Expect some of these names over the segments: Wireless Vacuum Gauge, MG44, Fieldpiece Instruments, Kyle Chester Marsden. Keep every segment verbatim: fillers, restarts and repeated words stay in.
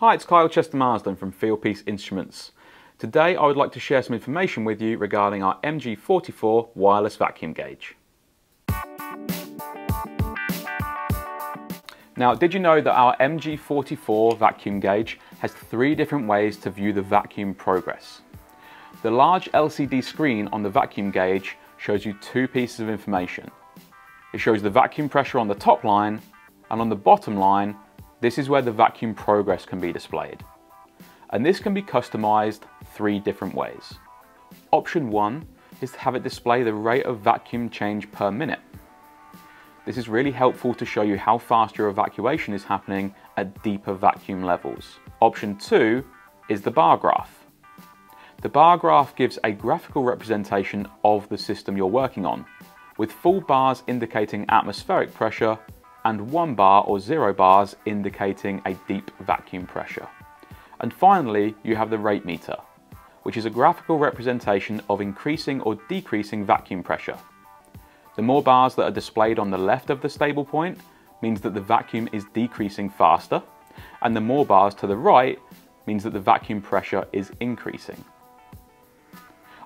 Hi, it's Kyle Chester Marsden from Fieldpiece Instruments. Today I would like to share some information with you regarding our M G forty-four wireless vacuum gauge. Now, did you know that our M G forty-four vacuum gauge has three different ways to view the vacuum progress? The large L C D screen on the vacuum gauge shows you two pieces of information. It shows the vacuum pressure on the top line, and on the bottom line, this is where the vacuum progress can be displayed. And this can be customized three different ways. Option one is to have it display the rate of vacuum change per minute. This is really helpful to show you how fast your evacuation is happening at deeper vacuum levels. Option two is the bar graph. The bar graph gives a graphical representation of the system you're working on, with full bars indicating atmospheric pressure and one bar or zero bars indicating a deep vacuum pressure. And finally, you have the rate meter, which is a graphical representation of increasing or decreasing vacuum pressure. The more bars that are displayed on the left of the stable point means that the vacuum is decreasing faster, and the more bars to the right means that the vacuum pressure is increasing.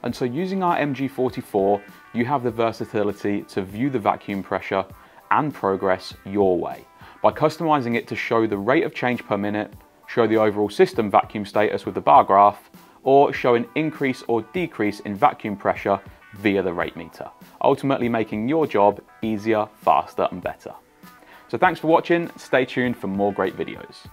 And so using our M G forty-four, you have the versatility to view the vacuum pressure and progress your way by customizing it to show the rate of change per minute, show the overall system vacuum status with the bar graph, or show an increase or decrease in vacuum pressure via the rate meter, ultimately making your job easier, faster, and better. So thanks for watching. Stay tuned for more great videos.